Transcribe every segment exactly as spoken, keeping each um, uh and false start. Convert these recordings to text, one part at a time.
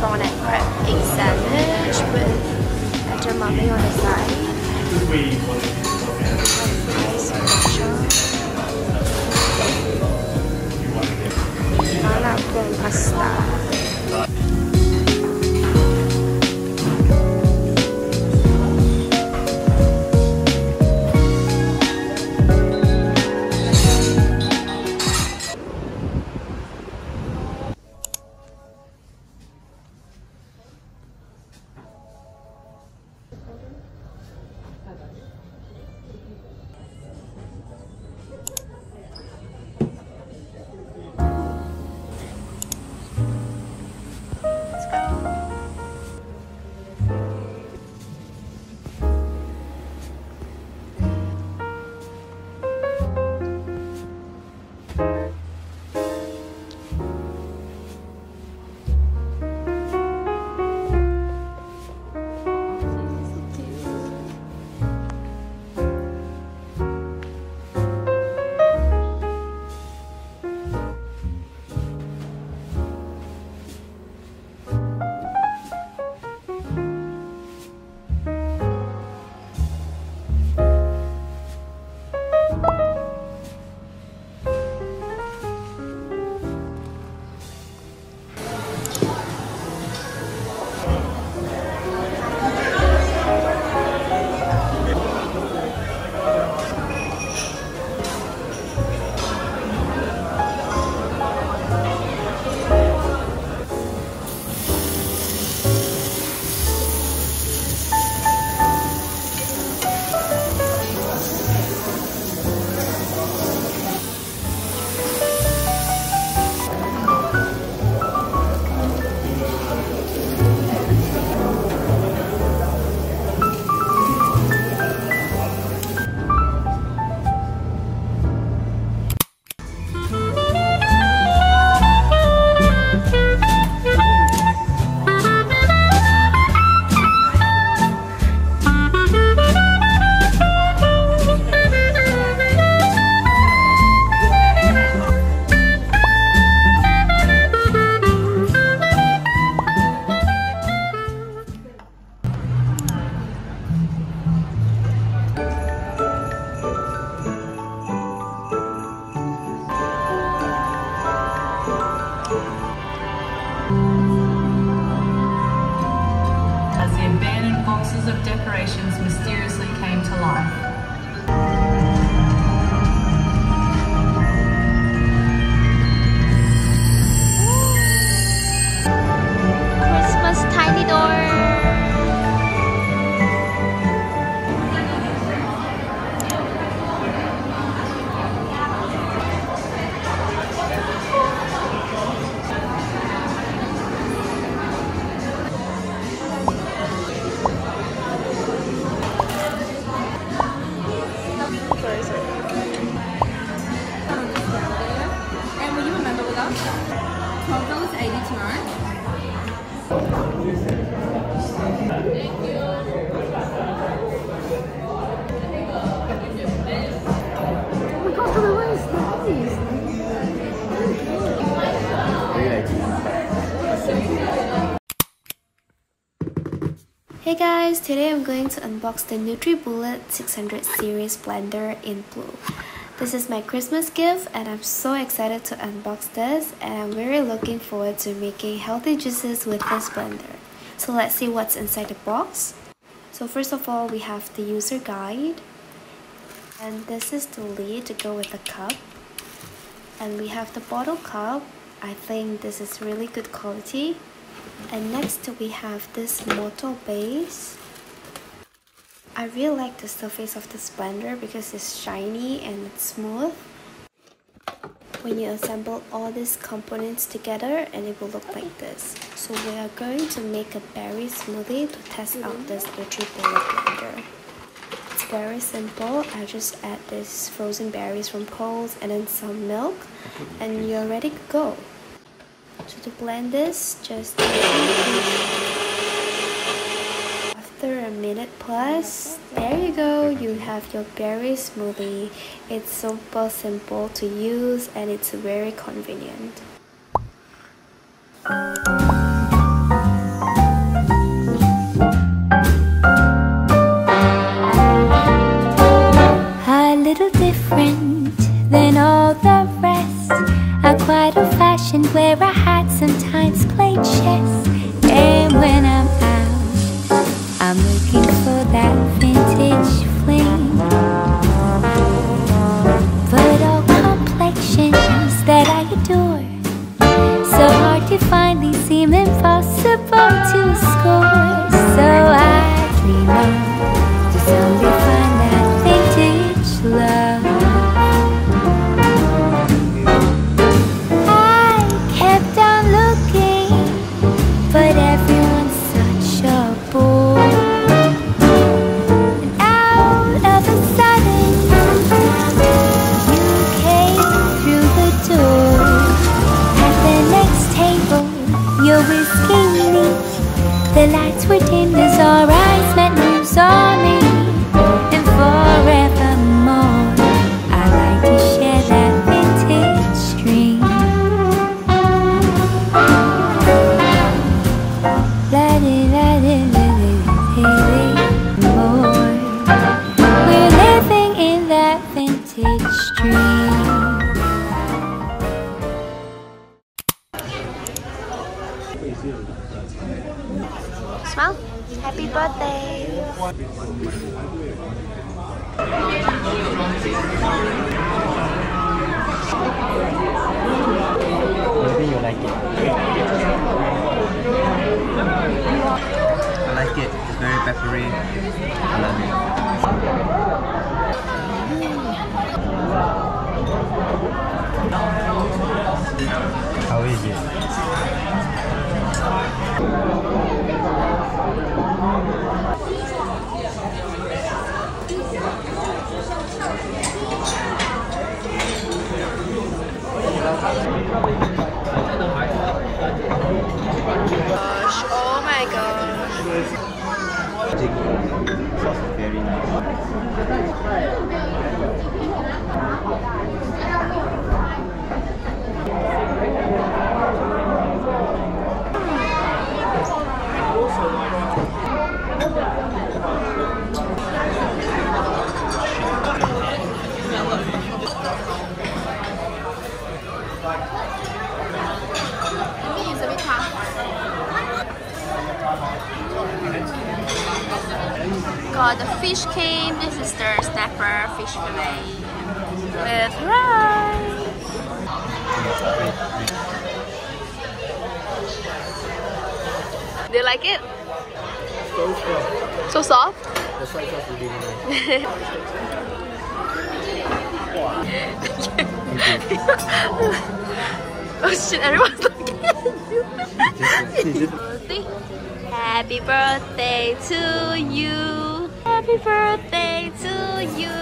garnet prep egg sandwich with edamame on the side. Nice Malapun pasta. Of decorations mysteriously came to life. Hey guys, today I'm going to unbox the NutriBullet six hundred series blender in blue. This is my Christmas gift and I'm so excited to unbox this, and I'm really looking forward to making healthy juices with this blender. So let's see what's inside the box. So first of all, we have the user guide, and this is the lid to go with the cup, and we have the bottle cup. I think this is really good quality. And next we have this moto base. I really like the surface of this blender because it's shiny and it's smooth. When you assemble all these components together, and it will look like this. So we are going to make a berry smoothie to test out this NutriBullet blender. It's very simple. I just add these frozen berries from Coles and then some milk, and you're ready to go. So to blend this, just after a minute plus, there you go, you have your berry smoothie. It's super simple to use and it's very convenient. sometimes play chess. And when I'm out, I'm looking for that vintage fling. But all complexions that I adore, so hard to find, they seem impossible to score. So I dream on to someday find that vintage love. The lights were dim as our eyes met, you saw me. And forevermore, I'd like to share that vintage dream. La di la di la di more. We're living in that vintage dream. Smell? Happy birthday! Maybe you like it. I like it. It's very peppery. I love it. How is it? Gosh, oh my gosh. Very got the fish came. This is the snapper fish fillet with rice. Do you like it? So soft. So soft? The soy sauce is really nice. Oh shit, everyone's looking at you. Happy birthday to you. Happy birthday to you!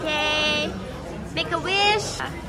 Okay, make a wish!